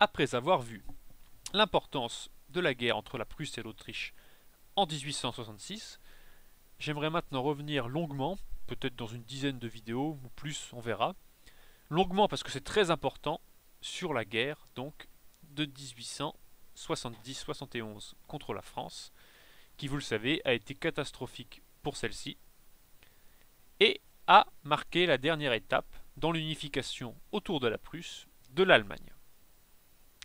après avoir vu l'importance de la guerre entre la Prusse et l'Autriche en 1866, j'aimerais maintenant revenir longuement, peut-être dans une dizaine de vidéos ou plus, on verra, longuement parce que c'est très important, sur la guerre donc de 1870-71 contre la France, qui, vous le savez, a été catastrophique pour celle-ci et a marqué la dernière étape dans l'unification autour de la Prusse de l'Allemagne.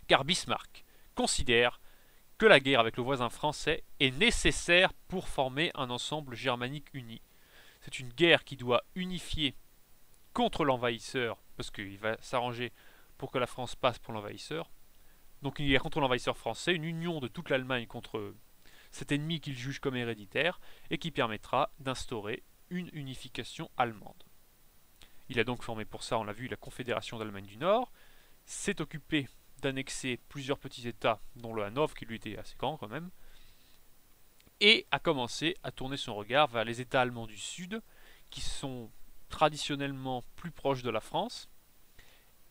Car Bismarck considère que la guerre avec le voisin français est nécessaire pour former un ensemble germanique uni. C'est une guerre qui doit unifier contre l'envahisseur, parce qu'il va s'arranger pour que la France passe pour l'envahisseur. Donc une guerre contre l'envahisseur français, une union de toute l'Allemagne contre cet ennemi qu'il juge comme héréditaire, et qui permettra d'instaurer une unification allemande. Il a donc formé pour ça, on l'a vu, la Confédération d'Allemagne du Nord, s'est occupé d'annexer plusieurs petits états, dont le Hanovre, qui lui était assez grand quand même, et a commencé à tourner son regard vers les états allemands du Sud, qui sont traditionnellement plus proches de la France,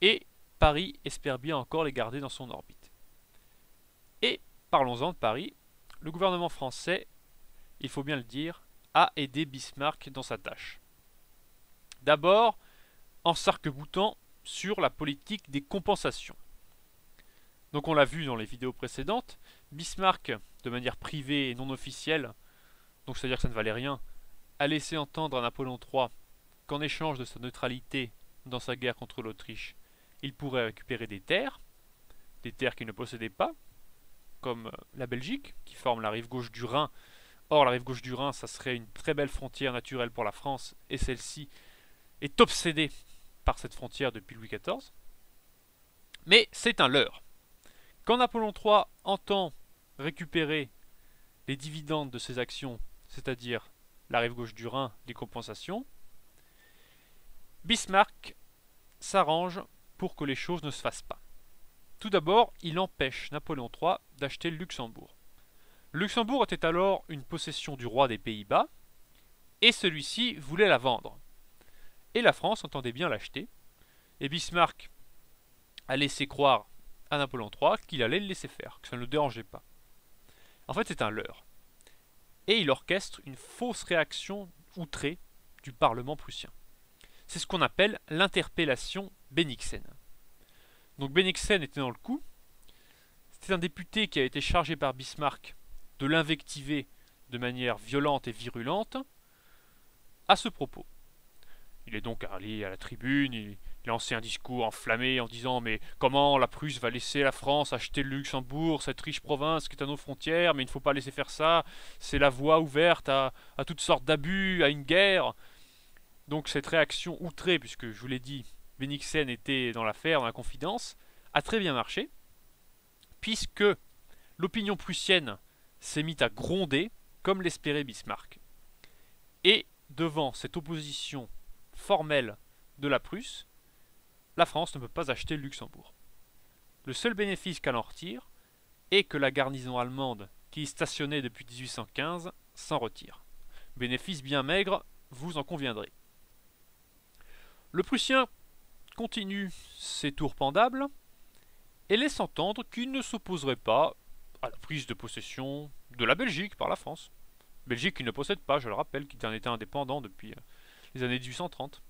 et Paris espère bien encore les garder dans son orbite. Et parlons-en de Paris, le gouvernement français, il faut bien le dire, a aidé Bismarck dans sa tâche. D'abord, en s'arc-boutant sur la politique des compensations. Donc on l'a vu dans les vidéos précédentes, Bismarck, de manière privée et non officielle, donc c'est-à-dire que ça ne valait rien, a laissé entendre à Napoléon III qu'en échange de sa neutralité dans sa guerre contre l'Autriche, il pourrait récupérer des terres qu'il ne possédait pas, comme la Belgique, qui forme la rive gauche du Rhin. Or, la rive gauche du Rhin, ça serait une très belle frontière naturelle pour la France, et celle-ci est obsédée par cette frontière depuis Louis XIV. Mais c'est un leurre. Quand Napoléon III entend récupérer les dividendes de ses actions, c'est-à-dire la rive gauche du Rhin, les compensations, Bismarck s'arrange pour que les choses ne se fassent pas. Tout d'abord, il empêche Napoléon III d'acheter le Luxembourg. Le Luxembourg était alors une possession du roi des Pays-Bas, et celui-ci voulait la vendre. Et la France entendait bien l'acheter, et Bismarck a laissé croire à Napoléon III qu'il allait le laisser faire, que ça ne le dérangeait pas. En fait, c'est un leurre. Et il orchestre une fausse réaction outrée du Parlement prussien. C'est ce qu'on appelle l'interpellation Bennigsen. Donc Bennigsen était dans le coup. C'était un député qui a été chargé par Bismarck de l'invectiver de manière violente et virulente à ce propos. Il est donc allé à la tribune, il a lancé un discours enflammé en disant « Mais comment la Prusse va laisser la France acheter le Luxembourg, cette riche province qui est à nos frontières, mais il ne faut pas laisser faire ça, c'est la voie ouverte à toutes sortes d'abus, à une guerre ». Donc cette réaction outrée, puisque je vous l'ai dit, Bennigsen était dans l'affaire, dans la confidence, a très bien marché, puisque l'opinion prussienne s'est mise à gronder, comme l'espérait Bismarck. Et devant cette opposition formelle de la Prusse, la France ne peut pas acheter le Luxembourg. Le seul bénéfice qu'elle en retire est que la garnison allemande, qui y stationnait depuis 1815, s'en retire. Bénéfice bien maigre, vous en conviendrez. Le Prussien continue ses tours pendables et laisse entendre qu'il ne s'opposerait pas à la prise de possession de la Belgique par la France. Belgique qui ne possède pas, je le rappelle, qui est un État indépendant depuis les années 1830.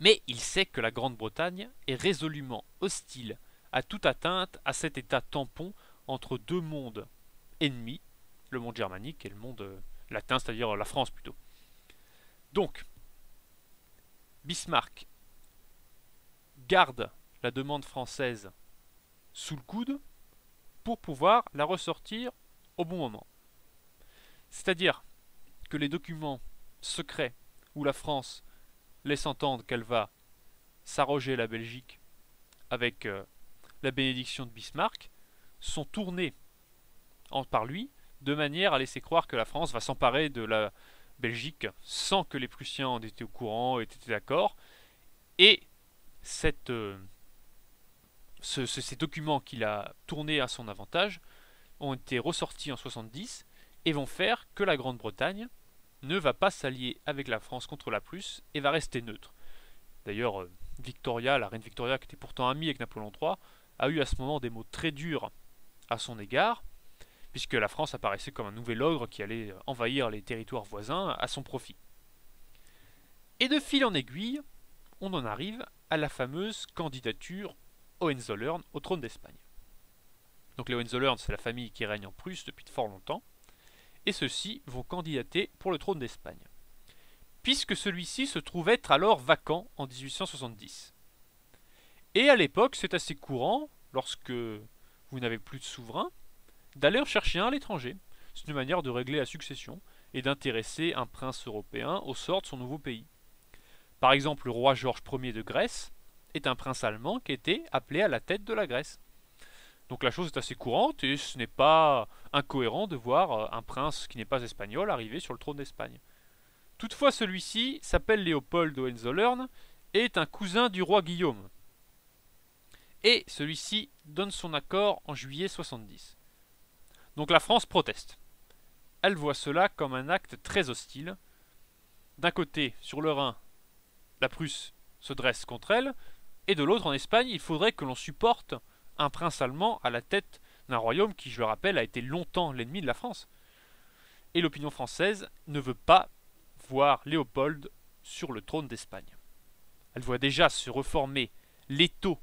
Mais il sait que la Grande-Bretagne est résolument hostile à toute atteinte à cet État tampon entre deux mondes ennemis, le monde germanique et le monde latin, c'est-à-dire la France plutôt. Donc, Bismarck garde la demande française sous le coude pour pouvoir la ressortir au bon moment. C'est-à-dire que les documents secrets où la France laisse entendre qu'elle va s'arroger la Belgique avec la bénédiction de Bismarck sont tournés par lui de manière à laisser croire que la France va s'emparer de la Belgique sans que les Prussiens en étaient au courant, étaient d'accord, et ces documents qu'il a tournés à son avantage ont été ressortis en 70 et vont faire que la Grande-Bretagne ne va pas s'allier avec la France contre la Prusse et va rester neutre. D'ailleurs, Victoria, la reine Victoria, qui était pourtant amie avec Napoléon III, a eu à ce moment des mots très durs à son égard, puisque la France apparaissait comme un nouvel ogre qui allait envahir les territoires voisins à son profit. Et de fil en aiguille, on en arrive à la fameuse candidature Hohenzollern au trône d'Espagne. Donc les Hohenzollern, c'est la famille qui règne en Prusse depuis fort longtemps, et ceux-ci vont candidater pour le trône d'Espagne, puisque celui-ci se trouve être alors vacant en 1870. Et à l'époque, c'est assez courant, lorsque vous n'avez plus de souverain, d'aller en chercher un à l'étranger. C'est une manière de régler la succession et d'intéresser un prince européen au sort de son nouveau pays. Par exemple, le roi Georges Ier de Grèce est un prince allemand qui était appelé à la tête de la Grèce. Donc la chose est assez courante et ce n'est pas incohérent de voir un prince qui n'est pas espagnol arriver sur le trône d'Espagne. Toutefois, celui-ci s'appelle Léopold Hohenzollern et est un cousin du roi Guillaume. Et celui-ci donne son accord en juillet 70. Donc la France proteste. Elle voit cela comme un acte très hostile. D'un côté, sur le Rhin, la Prusse se dresse contre elle, et de l'autre, en Espagne, il faudrait que l'on supporte un prince allemand à la tête d'un royaume qui, je le rappelle, a été longtemps l'ennemi de la France. Et l'opinion française ne veut pas voir Léopold sur le trône d'Espagne. Elle voit déjà se reformer l'étau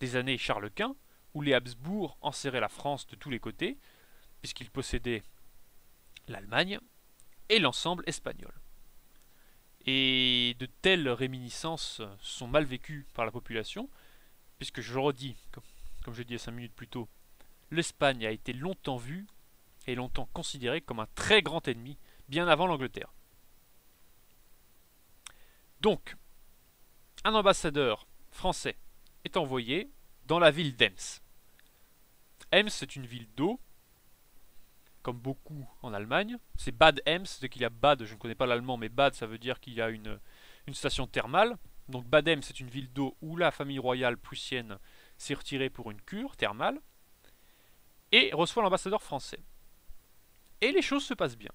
des années Charles Quint, où les Habsbourg enserraient la France de tous les côtés, puisqu'ils possédaient l'Allemagne et l'ensemble espagnol. Et de telles réminiscences sont mal vécues par la population, puisque je redis, comme je l'ai dit 5 minutes plus tôt, l'Espagne a été longtemps vue et longtemps considérée comme un très grand ennemi, bien avant l'Angleterre. Donc, un ambassadeur français est envoyé dans la ville d'Ems. Ems, c'est une ville d'eau, comme beaucoup en Allemagne. C'est Bad Ems, c'est qu'il y a Bad, je ne connais pas l'allemand, mais Bad, ça veut dire qu'il y a une station thermale. Donc Bad Ems, c'est une ville d'eau où la famille royale prussienne s'est retirée pour une cure thermale, et reçoit l'ambassadeur français. Et les choses se passent bien.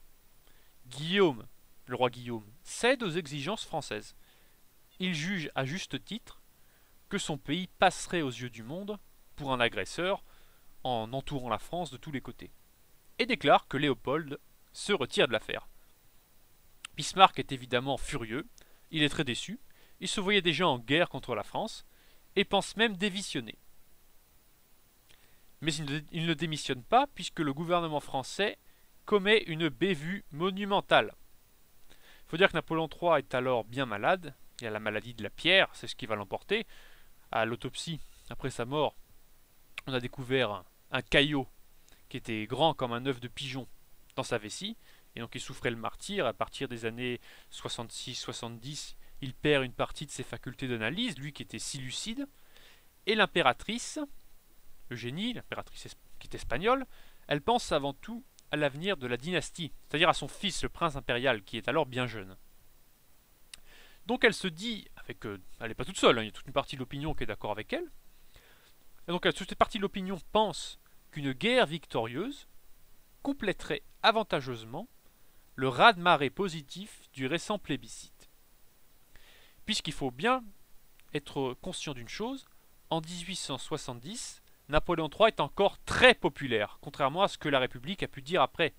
Guillaume, le roi Guillaume, cède aux exigences françaises. Il juge à juste titre que son pays passerait aux yeux du monde pour un agresseur en entourant la France de tous les côtés, et déclare que Léopold se retire de l'affaire. Bismarck est évidemment furieux, il est très déçu, il se voyait déjà en guerre contre la France, et pense même démissionner. Mais il ne démissionne pas, puisque le gouvernement français commet une bévue monumentale. Il faut dire que Napoléon III est alors bien malade, il a la maladie de la pierre, c'est ce qui va l'emporter. À l'autopsie, après sa mort, on a découvert un caillot qui était grand comme un œuf de pigeon dans sa vessie, et donc il souffrait le martyre. À partir des années 66-70, il perd une partie de ses facultés d'analyse, lui qui était si lucide, et l'impératrice, Eugénie, l'impératrice qui est espagnole, elle pense avant tout à l'avenir de la dynastie, c'est-à-dire à son fils, le prince impérial, qui est alors bien jeune. Donc elle se dit, elle n'est pas toute seule, hein, il y a toute une partie de l'opinion qui est d'accord avec elle, et donc toute cette partie de l'opinion pense qu'une guerre victorieuse compléterait avantageusement le raz-de-marée positif du récent plébiscite. Puisqu'il faut bien être conscient d'une chose, en 1870, Napoléon III est encore très populaire, contrairement à ce que la République a pu dire après.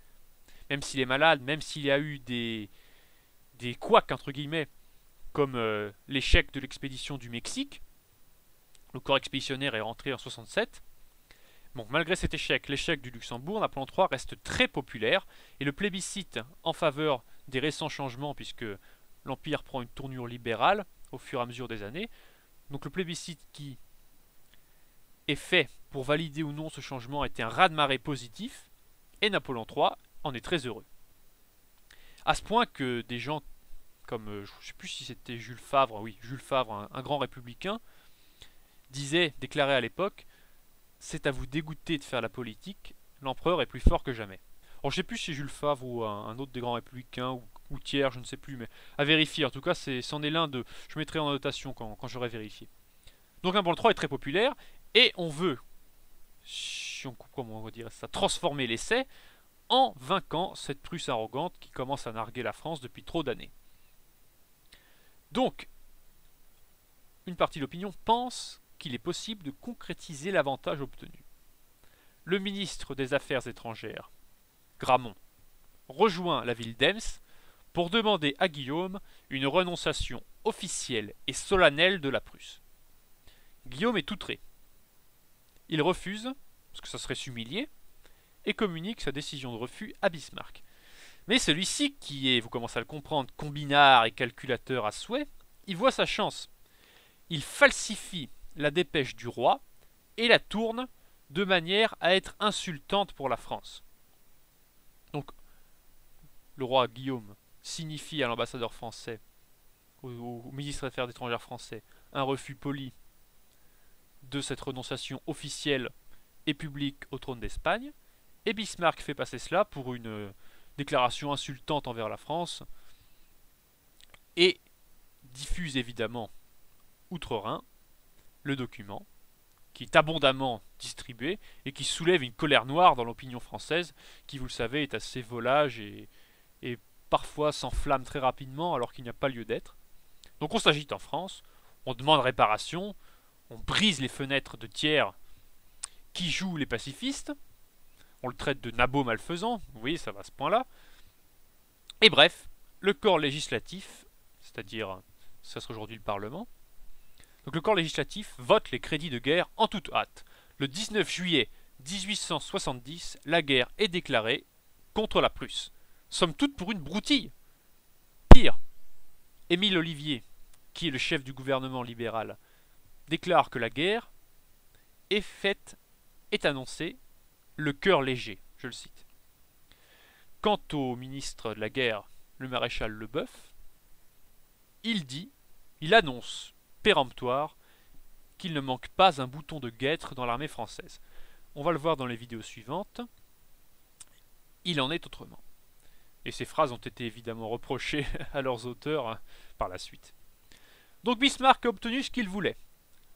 Même s'il est malade, même s'il y a eu des couacs, entre guillemets, comme l'échec de l'expédition du Mexique, le corps expéditionnaire est rentré en 67. Bon, malgré cet échec, l'échec du Luxembourg, Napoléon III reste très populaire, et le plébiscite en faveur des récents changements, puisque l'Empire prend une tournure libérale au fur et à mesure des années, donc le plébiscite qui est fait pour valider ou non ce changement était un raz-de-marée positif, et Napoléon III en est très heureux. À ce point que des gens comme, je ne sais plus si c'était Jules Favre, oui, Jules Favre, un grand républicain, disait, déclarait à l'époque, « C'est à vous dégoûter de faire la politique, l'empereur est plus fort que jamais. » Alors je ne sais plus si Jules Favre ou un autre des grands républicains, ou Thiers, je ne sais plus, mais à vérifier, en tout cas, c'en est l'un de... Je mettrai en notation quand j'aurai vérifié. Donc Napoléon III est très populaire, et on veut, si on comprend comment on va dire ça, transformer l'essai en vainquant cette Prusse arrogante qui commence à narguer la France depuis trop d'années. Donc, une partie de l'opinion pense qu'il est possible de concrétiser l'avantage obtenu. Le ministre des Affaires étrangères, Gramont, rejoint la ville d'Ems pour demander à Guillaume une renonciation officielle et solennelle de la Prusse. Guillaume est outré. Il refuse, parce que ça serait s'humilier, et communique sa décision de refus à Bismarck. Mais celui-ci, qui est, vous commencez à le comprendre, combinard et calculateur à souhait, il voit sa chance. Il falsifie la dépêche du roi et la tourne de manière à être insultante pour la France. Donc, le roi Guillaume signifie à l'ambassadeur français, au ministre des Affaires étrangères français, un refus poli de cette renonciation officielle et publique au trône d'Espagne, et Bismarck fait passer cela pour une déclaration insultante envers la France, et diffuse évidemment outre-Rhin le document, qui est abondamment distribué, et qui soulève une colère noire dans l'opinion française, qui, vous le savez, est assez volage et parfois s'enflamme très rapidement alors qu'il n'y a pas lieu d'être. Donc on s'agite en France, on demande réparation, on brise les fenêtres de Thiers qui jouent les pacifistes, on le traite de nabot malfaisant, vous voyez, ça va à ce point-là. Et bref, le corps législatif, c'est-à-dire, ça serait aujourd'hui le Parlement, donc le corps législatif vote les crédits de guerre en toute hâte. Le 19 juillet 1870, la guerre est déclarée contre la Prusse. Somme toute pour une broutille. Pire, Émile Olivier, qui est le chef du gouvernement libéral, déclare que la guerre est faite, est annoncée, le cœur léger, je le cite. Quant au ministre de la guerre, le maréchal Le Bœuf, il annonce, péremptoire, qu'il ne manque pas un bouton de guêtre dans l'armée française. On va le voir dans les vidéos suivantes. Il en est autrement. Et ces phrases ont été évidemment reprochées à leurs auteurs par la suite. Donc Bismarck a obtenu ce qu'il voulait.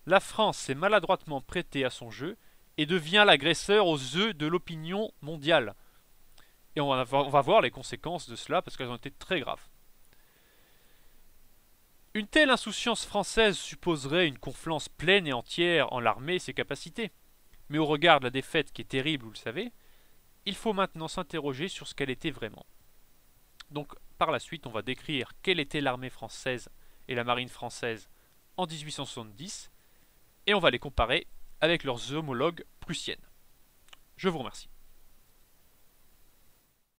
La France s'est maladroitement prêtée à son jeu et devient l'agresseur aux yeux de l'opinion mondiale. Et on va voir les conséquences de cela parce qu'elles ont été très graves. Une telle insouciance française supposerait une confiance pleine et entière en l'armée et ses capacités. Mais au regard de la défaite qui est terrible, vous le savez, il faut maintenant s'interroger sur ce qu'elle était vraiment. Donc par la suite, on va décrire quelle était l'armée française et la marine française en 1870, et on va les comparer avec leurs homologues prussiennes. Je vous remercie.